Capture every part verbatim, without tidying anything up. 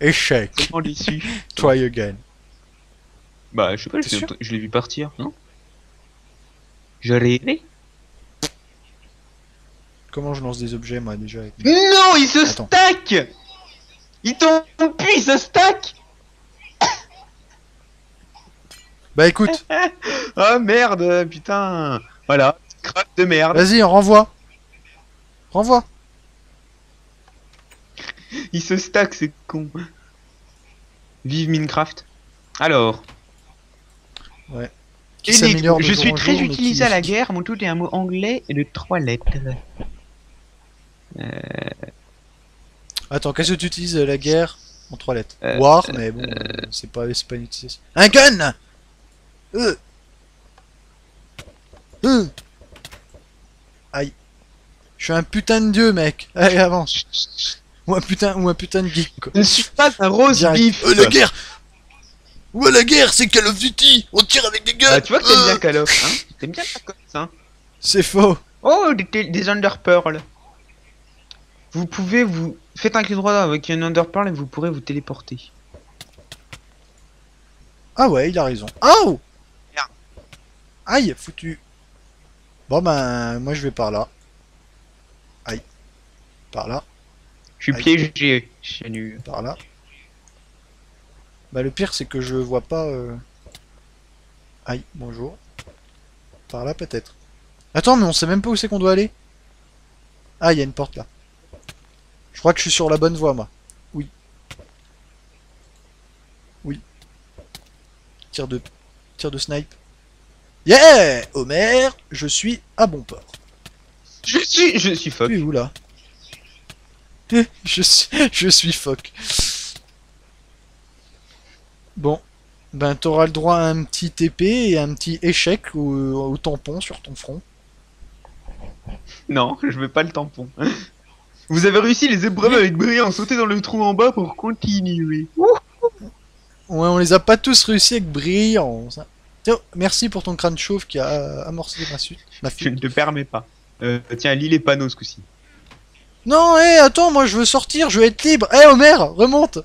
Échec. Comment l'issue? Try again. Bah, je sais pas, je, je l'ai vu partir, non? J'ai rêvé. Comment je lance des objets, moi, déjà avec... Non, il se Attends. stack Il tombe plus, il se stack. Bah écoute. Oh merde, putain. Voilà, crack de merde. Vas-y, on renvoie. Renvoie. Il se stack, c'est con. Vive Minecraft. Alors. Ouais. Qui s'améliore de jour en jour, mais qui... Je suis très utilisé à la guerre, mon tout est un mot anglais et de trois lettres. Euh... Attends, qu'est-ce que tu utilises la guerre en trois lettres? euh, War, euh, mais bon, euh... c'est pas, pas une utilisation. Un gun. Euh. Euh. Aïe. Je suis un putain de dieu, mec. Allez, avance. Ou un putain, ou un putain de geek, quoi. Je suis pas un rose bif. Euh, la guerre. Ouais, la guerre, c'est Call of Duty. On tire avec des guns. Ah, tu vois que t'aimes euh. bien Call of, hein. T'aimes bien Call of, hein. C'est faux. Oh, des, des Ender Pearls. Vous pouvez vous... Faites un clic droit avec une Ender Pearl et vous pourrez vous téléporter. Ah ouais, il a raison. Oh yeah. Aïe, foutu. Bon ben, moi je vais par là. Aïe. Par là. Je suis Aïe. piégé, chez nu. Par là. Bah le pire c'est que je vois pas... Euh... Aïe, bonjour. Par là peut-être. Attends, mais on sait même pas où c'est qu'on doit aller. Ah, il y a une porte là. Je crois que je suis sur la bonne voie, moi. Oui. Oui. Tire de... Tire de snipe. Yeah! Homer, je suis à bon port. Je suis... Je suis fuck. Tu es où, là? Je suis... Je suis fuck. Bon. Ben, t'auras le droit à un petit T P et un petit échec au, au tampon sur ton front. Non, je veux pas le tampon. Vous avez réussi les épreuves avec brillant, sauter dans le trou en bas pour continuer. Wouhou. Ouais, on les a pas tous réussi avec brillant. Tiens, merci pour ton crâne chauve qui a amorcé ma suite. Ma je ne te permets pas. Euh, tiens, lis les panneaux ce coup-ci. Non, hé, hey, attends, moi je veux sortir, je veux être libre. Hé, hey, Homer, remonte.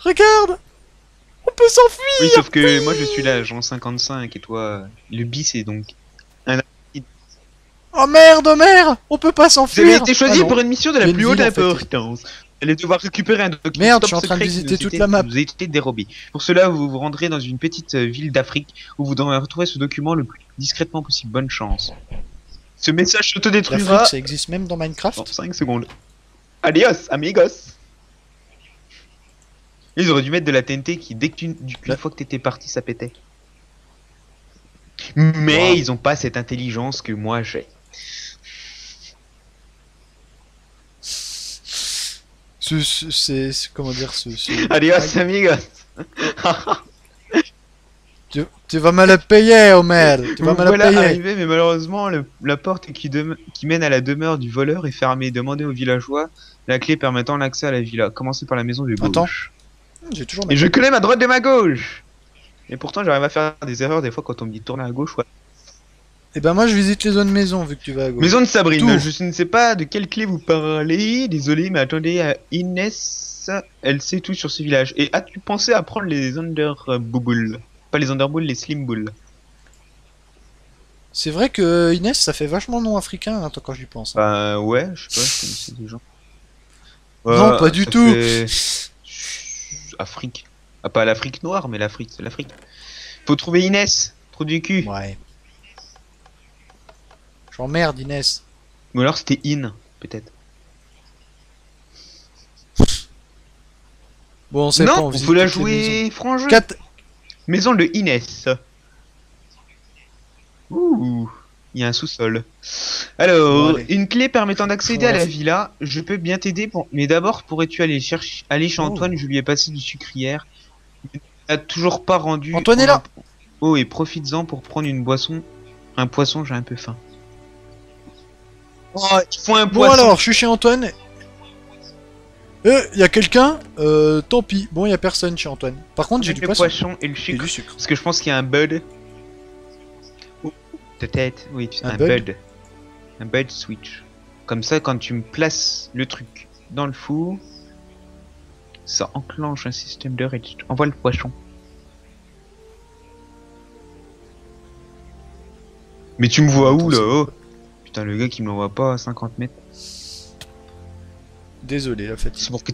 Regarde, on peut s'enfuir. Oui, sauf que oui. Moi je suis l'agent cinquante-cinq et toi, le bis c'est donc... Oh merde, Homer, on peut pas s'enfuir. Vous avez été choisi ah pour une mission de la plus haute importance. Vous allez devoir récupérer un document. Merde, je suis en train de visiter toute la map. Vous avez été dérobé. Pour cela, vous vous rendrez dans une petite ville d'Afrique où vous devrez retrouver ce document le plus discrètement possible. Bonne chance. Ce message s'autodétruira. L'Afrique, ça existe même dans Minecraft. Dans cinq secondes. Adios, amigos. Ils auraient dû mettre de la T N T qui, dès que tu, la fois que t'étais parti, ça pétait. Mais wow. Ils ont pas cette intelligence que moi j'ai. C'est... Ce, ce, ce, comment dire ce... ce... Adios amigos. tu, tu vas me le payer, Homer. Tu vas me le voilà payer. Arrivé, mais malheureusement, le, la porte qui, de, qui mène à la demeure du voleur est fermée. Demandez aux villageois la clé permettant l'accès à la villa. Commencez par la maison du gauche. Attends. J'ai toujours ma Et je connais ma droite de ma gauche. Et pourtant, j'arrive à faire des erreurs des fois quand on me dit de tourner à gauche. Ouais. Et eh ben moi je visite les zones maison vu que tu vas à gauche. Maison de Sabrine, Tour. Je ne sais pas de quelle clé vous parlez, désolé mais attendez, Inès, elle sait tout sur ce village. Et as-tu pensé à prendre les Underboules? Pas les Underboules, les Slimboules. C'est vrai que Inès ça fait vachement nom africain hein, quand j'y pense. Bah hein. euh, ouais, je sais pas, je connaissais des gens. Euh, non, pas du tout fait... Afrique. Ah pas l'Afrique noire mais l'Afrique, c'est l'Afrique. Faut trouver Inès, trou du cul. Ouais. J'emmerde Inès. Ou alors c'était In, peut-être. Bon, on sait non, pas. On vous la jouer franc jeu. Quatre... Maison de Inès. Ouh, il y a un sous-sol. Alors, bon, une clé permettant d'accéder à la villa. Je peux bien t'aider, pour... mais d'abord pourrais-tu aller chercher, aller chez Antoine. Oh. Je lui ai passé du sucrière. Il n'a toujours pas rendu. Antoine est là. Oh, et profites-en pour prendre une boisson. Un poisson, j'ai un peu faim. Oh, il faut un poisson. Bon alors, je suis chez Antoine. Euh, y a quelqu'un? Euh, tant pis. Bon, y a personne chez Antoine. Par contre, j'ai du poisson. poisson et le sucre. Et du sucre. Parce que je pense qu'il y a un bud. Oh, peut-être. Oui, un, un bud. bud. Un bud switch. Comme ça, quand tu me places le truc dans le four. Ça enclenche un système de redstone. Envoie le poisson. Mais tu me vois où là? Oh putain, le gars qui me l'envoie pas à cinquante mètres. Désolé, la fatigue. C'est pour que.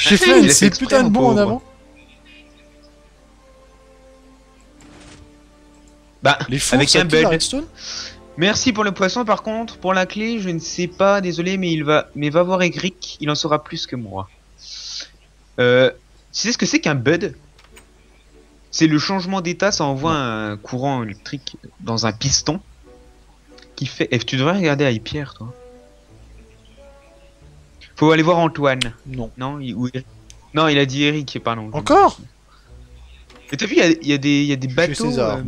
J'ai fait une ces putains de bons en avant. Bah, les fous, avec un bug. Merci pour le poisson, par contre, pour la clé, je ne sais pas, désolé, mais il va, mais va voir Egric, il en saura plus que moi. Euh, tu sais ce que c'est qu'un bud? C'est le changement d'état, ça envoie un courant électrique dans un piston qui fait. Et tu devrais regarder à Pierre, toi. Faut aller voir Antoine. Non. Non, il, ou... non, il a dit Eric, pardon. Encore? Mais t'as vu, il y a, y a des, y a des bateaux. Euh,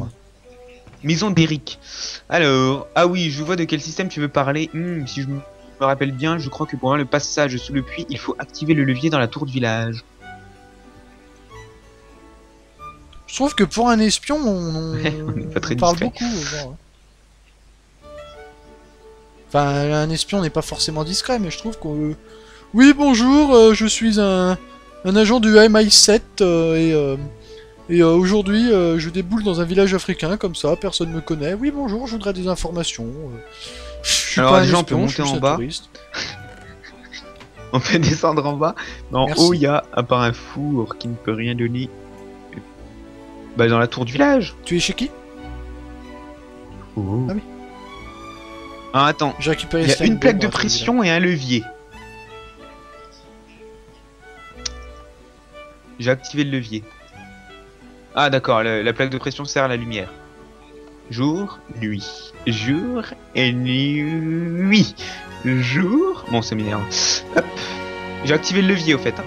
Maison d'Eric. Alors, ah oui, je vois de quel système tu veux parler. Hmm, si je me rappelle bien, je crois que pour le passage sous le puits, il faut activer le levier dans la tour de village. Je trouve que pour un espion, on, ouais, on, est pas très on parle beaucoup. Genre. Enfin, un espion n'est pas forcément discret, mais je trouve qu'on... Oui, bonjour, euh, je suis un, un agent du M I sept euh, et... Euh... Et euh, aujourd'hui, euh, je déboule dans un village africain, comme ça, personne me connaît. Oui, bonjour, je voudrais des informations. Euh, je suis alors, pas déjà, espion, on peut monter en bas. On peut descendre en bas. En haut, il y a, à part un four qui ne peut rien donner. Bah, dans la tour du village. Tu es chez qui? Oh. Ah oui. Ah, attends. J'ai récupéré. Il y a une plaque de pression et un levier. J'ai activé le levier. Ah d'accord, la plaque de pression sert à la lumière. Jour, nuit. Jour et nuit. Jour... Bon, c'est m'énerve. Hop. J'ai activé le levier, au fait. Hein.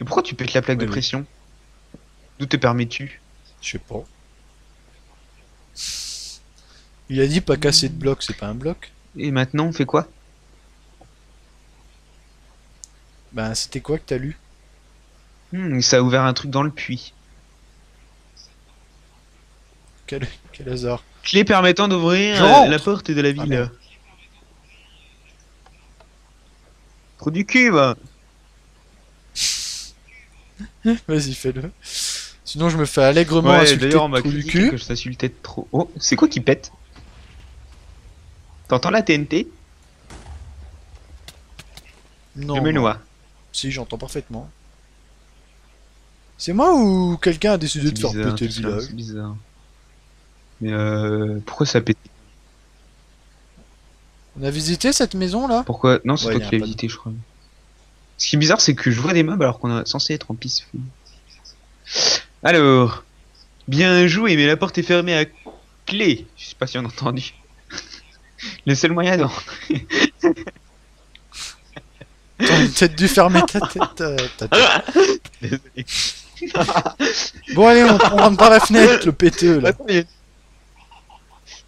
Et pourquoi tu pètes la plaque oui, de pression? D'où te permets-tu? Je sais pas. Il a dit pas casser de bloc, c'est pas un bloc. Et maintenant, on fait quoi? Ben, c'était quoi que t'as lu? Hmm, ça a ouvert un truc dans le puits. Quel, quel hasard. Clé permettant d'ouvrir euh, la porte de la ville. Ah, trop du cul, bah. Vas-y, fais-le. Sinon, je me fais allègrement ouais, insulter de trop du cul. Que je t'insultais de trop. Oh, c'est quoi qui pète? T'entends la T N T? Non. Le Ménois. Si, j'entends parfaitement. C'est moi ou quelqu'un a décidé de faire péter le village? C'est bizarre. Mais euh... pourquoi ça pète? On a visité cette maison là? Pourquoi? Non, c'est ouais, toi qui l'as visité de... je crois. Ce qui est bizarre c'est que je vois des meubles alors qu'on est censé être en piste. Alors... Bien joué mais la porte est fermée à clé. Je sais pas si on a entendu. Le seul moyen d'entrer... T'aurais peut-être dû fermer ta tête. Euh, ta tête. Désolé. Bon, allez, on, on rentre par la fenêtre, le P T E là. Il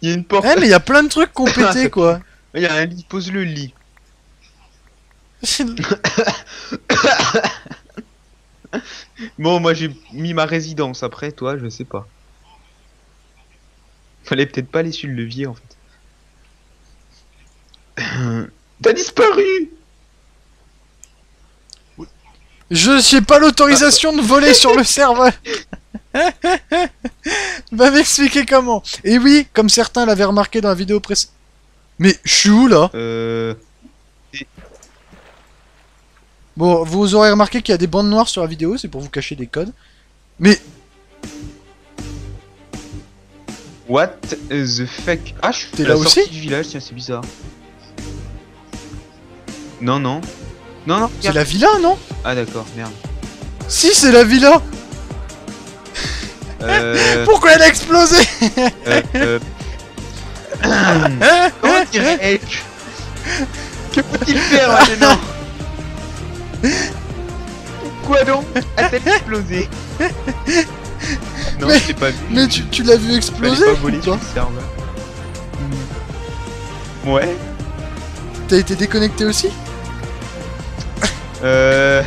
y a une porte. Eh, mais il y a plein de trucs qu'on pétait quoi. Il y a un lit, pose le lit. Bon, moi j'ai mis ma résidence après, toi, je sais pas. Fallait peut-être pas aller sur le levier en fait. T'as disparu! Je n'ai pas l'autorisation de voler sur le serveur. Va m'expliquer comment. Et oui, comme certains l'avaient remarqué dans la vidéo précédente. Mais je suis où là? Euh... Bon, vous aurez remarqué qu'il y a des bandes noires sur la vidéo, c'est pour vous cacher des codes. Mais... What the fuck? Ah, je suis t'es là aussi du village, tiens, c'est bizarre. Non, non. Non, non, c'est la villa, non? Ah, d'accord, merde. Si, c'est la villa euh... Pourquoi elle a explosé? euh, euh... Comment dirais-je? Que peut-il faire maintenant? Quoi donc? A-t-elle explosé? Non, mais, je t'ai pas vu. Mais tu, tu l'as vu exploser? Pas voler, toi mmh. Ouais. T'as été déconnecté aussi? Euh...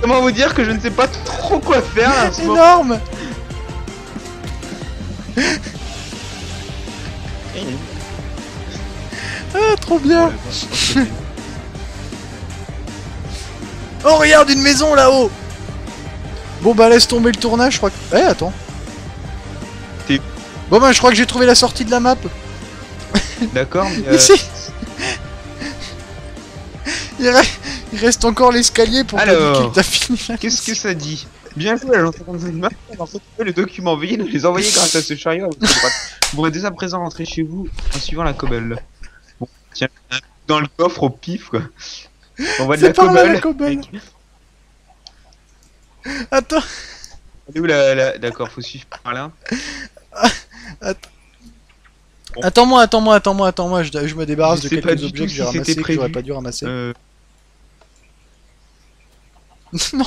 Comment vous dire que je ne sais pas trop quoi faire là, en ce moment. Énorme. Ah, trop trop bien. Oh regarde une maison là-haut. Bon bah laisse tomber le tournage, je crois que... Eh hey, attends. Bon bah je crois que j'ai trouvé la sortie de la map. D'accord, mais... Euh... Ici. Il, re... Il reste encore l'escalier pour... Alors, qu'est-ce que ça dit? Bien joué, l'agence cinquante-cinq map, on a retrouvé le document, veuillez nous les envoyer grâce à ce chariot. Vous pourrez dès à présent rentrer chez vous en suivant la cobble. Bon, tiens, dans le coffre au pif quoi. On voit de la cobble. Cobble. Attends. Elle est où la... la... D'accord, faut suivre par là. Attends-moi, attends-moi, attends-moi, attends-moi, je, je me débarrasse de quelques objets que j'ai ramassés, que j'aurais pas dû ramasser. Euh... Non,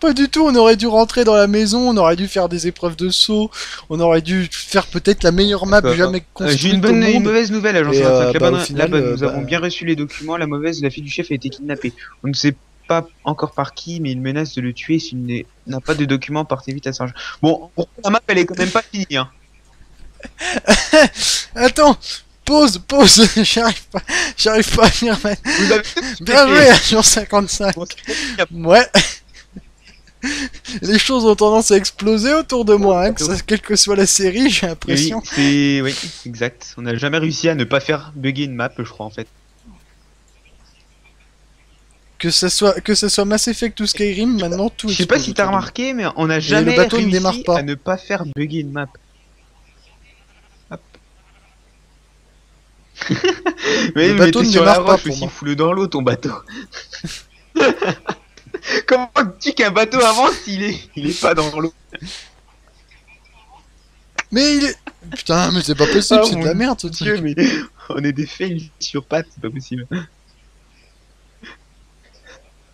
pas du tout, on aurait dû rentrer dans la maison, on aurait dû faire des épreuves de saut, on aurait dû faire peut-être la meilleure map jamais construite. J'ai une bonne et une mauvaise nouvelle, agence cinquante-cinq. La bonne, la bonne, nous avons bien reçu les documents, la mauvaise, la fille du chef a été kidnappée. On ne sait pas. Pas encore par qui, mais il menace de le tuer s'il n'a pas de documents. Partez vite à Serge. Bon, la map elle est quand même pas finie hein. Attends, pause, pause, j'arrive pas, j'arrive pas à venir. Mais... Vous avez bien joué à jour cinquante-cinq. Ouais. Les choses ont tendance à exploser autour de moi, hein, que ça, quelle que soit la série, j'ai l'impression. Oui, oui, exact. On n'a jamais réussi à ne pas faire bugger une map, je crois en fait. Que ça soit que ça soit Mass Effect ou Skyrim, maintenant tout. Je sais pas si t'as remarqué, mais on a jamais le bateau réussi ne démarre pas. À ne pas faire bugger une map. Hop. Mais le mais bateau ne sur démarre la roche, pas. Aussi foule dans l'eau ton bateau. Comment dis-tu qu'un bateau avance s'il est il est pas dans l'eau? Mais il est... putain, mais c'est pas possible, ah, c'est de la merde, ce Dieu, mais on est des fails sur pattes, c'est pas possible.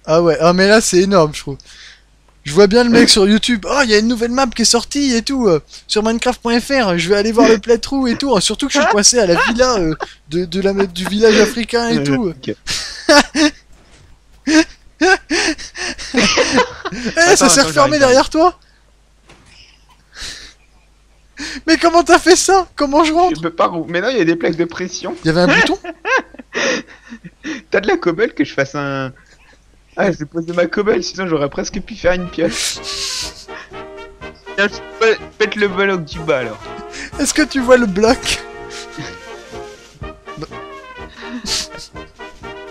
Ah ouais, ah mais là c'est énorme je trouve. Je vois bien le mec sur YouTube, oh il y a une nouvelle map qui est sortie et tout, euh, sur Minecraft point F R, je vais aller voir le playthrough et tout, surtout que je suis coincé à la villa euh, de, de la, du village africain et tout. Eh hey, ça s'est refermé derrière toi. Mais comment t'as fait ça? Comment je rentre? Je peux pas rouvrir. Mais non, il y a des plaques de pression. Il y avait un bouton. T'as de la cobble que je fasse un... Ah, j'ai posé ma cobble, sinon j'aurais presque pu faire une pioche. Tiens, je pète le bloc du bas alors. Est-ce que tu vois le bloc?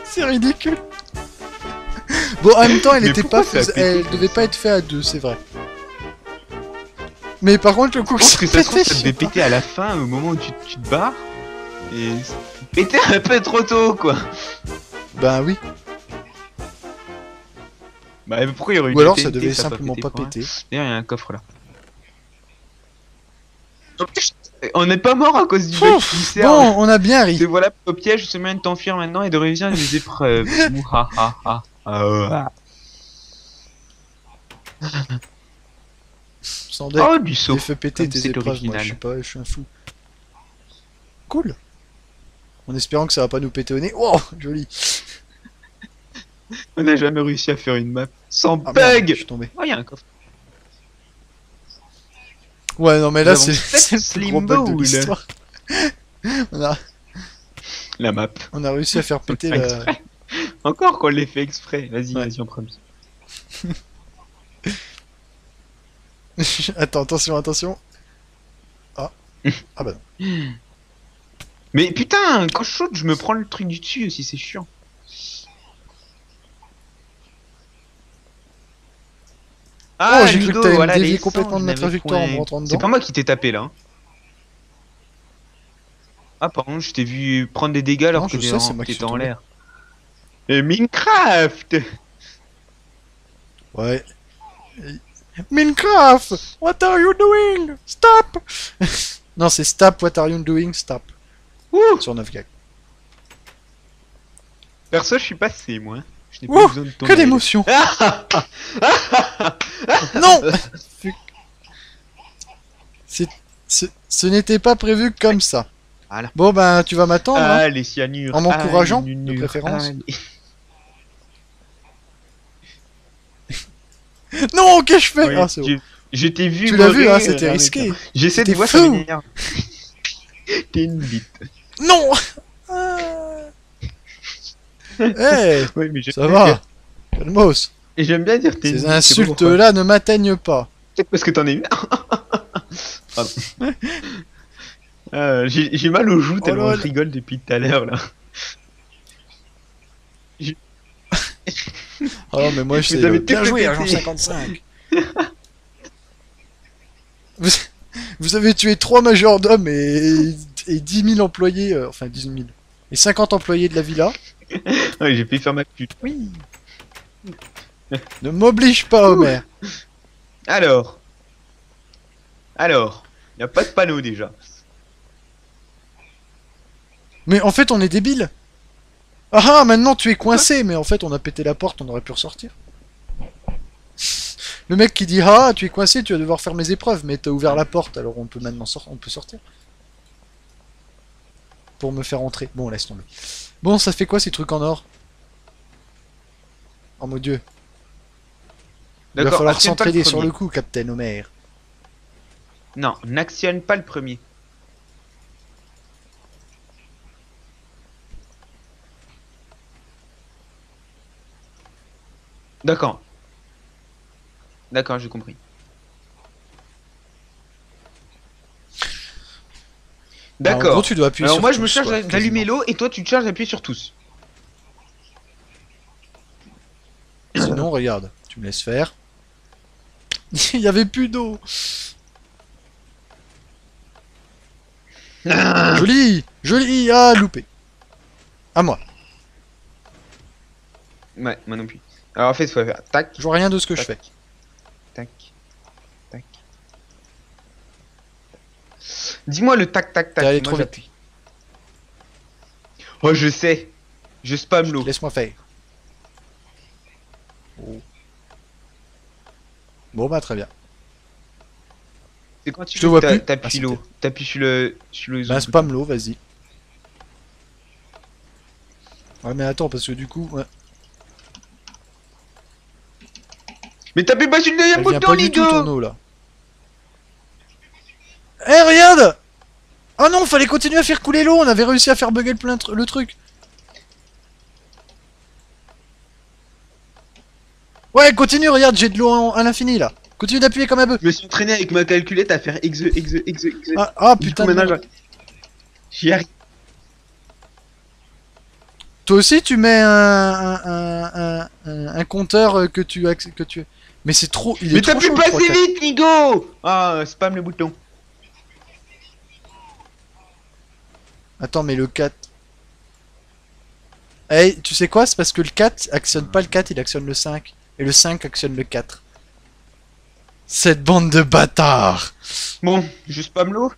C'est ridicule. Bon, en même temps, elle, était pas fait... elle devait pas être faite à deux, c'est vrai. Mais par contre, le coup, je pense que ça se trouve, ça devait péter à la fin, au moment où tu, tu te barres. Et péter un peu trop tôt, quoi. Bah oui. Bah, pourquoi il y aurait eu... Ou alors ça devait simplement pas péter. D'ailleurs, il y a un coffre là. On n'est pas mort à cause du bug. Bon, on a bien ri. Te voilà au piège, c'est bien de t'enfuir maintenant et de réviser les épreuves. Sans dé. Oh, du saut. J'ai fait péter tes épreuves, moi, je sais pas, je suis un fou. Cool. En espérant que ça va pas nous péter au nez. Wow, joli. On n'a jamais réussi à faire une map sans ah, bug. Je suis tombé. Oh, il y a un coffre. Ouais, non mais là c'est le gros bug de l'histoire. On a... La map. On a réussi à faire péter la... Encore qu'on l'ait fait exprès. Vas-y, ouais. Vas-y, on prend. Attends, attention, attention. Ah, ah bah non. Mais putain, quand je saute, je me prends le truc du dessus aussi, c'est chiant. Ah, oh, j'ai cru que t'avais voilà, dévié complètement de notre victoire en rentrant dedans. C'est pas moi qui t'ai tapé là. Ah, par contre, je t'ai vu prendre des dégâts alors non, que t'étais en, en l'air. Et Minecraft. Ouais. Minecraft, what are you doing? Stop. Non, c'est stop, what are you doing? Stop. Ouh. Sur neuf gag. Perso, je suis passé moi. Je n'ai pas besoin de ton... Que d'émotion. Non. C'est, ce n'était pas prévu comme ça. Voilà. Bon ben tu vas m'attendre. Ah hein, les cyanures. En m'encourageant, ah, de préférence. Ah, les... Non, qu'est-ce que je fais? Oui, ah, c'est bon. Je t'ai vu. Tu l'as vu, hein, c'était risqué. J'essaie de voir. T'es une bite. Non. Ah. Hey, oui, mais ça va, calmos. Et j'aime bien dire tes... Ces insultes-là ne m'atteignent pas. Peut-être parce que t'en es... euh, J'ai mal aux joues, tellement oh je rigole depuis tout à l'heure, là. Je... oh non, mais moi, je sais bien, bien joué, Agent cinquante-cinq. vous, vous avez tué trois majordomes et, et dix mille employés, euh, enfin dix mille, et cinquante employés de la villa. Ouais, j'ai pu faire ma pute. Oui. Ne m'oblige pas, ouh. Homer. Alors. Alors. Y a pas de panneau déjà. Mais en fait, on est débile. Ah ah, maintenant tu es coincé, mais en fait, on a pété la porte, on aurait pu ressortir. Le mec qui dit ah, tu es coincé, tu vas devoir faire mes épreuves, mais t'as ouvert la porte, alors on peut maintenant sortir. On peut sortir. Pour me faire entrer. Bon, laisse tomber. Bon, ça fait quoi ces trucs en or? Oh mon dieu. Il va falloir s'entraider sur le coup, Captain Homer. Non, n'actionne pas le premier. D'accord. D'accord, j'ai compris. D'accord. Alors, tu dois appuyer Alors sur moi, tous, je me charge d'allumer l'eau et toi, tu te charges d'appuyer sur tous. Sinon, regarde, tu me laisses faire. Il n'y avait plus d'eau. Ah. Joli, joli, ah, loupé. À moi. Ouais, moi non plus. Alors en fait, il faut faire tac. Je vois rien de ce que tac. Je fais. Tac. Tac. Dis-moi le tac, tac, tac. Allez, trop vite. Oh, je sais. Je spam l'eau. Laisse-moi faire. Oh. Bon bah très bien. C'est quand tu t'appuies l'eau. T'appuies sur le... sur le... Bah spam l'eau, vas-y. Ouais mais attends parce que du coup... Ouais. Mais t'appuies pas sur le deuxième bouton, les gars. Eh regarde. Ah non, fallait continuer à faire couler l'eau, on avait réussi à faire bugger plein tr le truc. Ouais, continue, regarde, j'ai de l'eau à l'infini là. Continue d'appuyer comme un bœuf. Je me suis entraîné avec ma calculette à faire exe, exe, exe, exe. Ah, ah putain. J'y arrive. Toi aussi, tu mets un, un, un, un, un compteur que tu que tu. Mais c'est trop. Il est mais t'as pu passer vite, Nigo. Ah, spam le bouton. Attends, mais le quatre. Hey, tu sais quoi? C'est parce que le quatre actionne pas le quatre, il actionne le cinq. Et le cinq actionne le quatre. Cette bande de bâtards. Bon, je spam l'eau.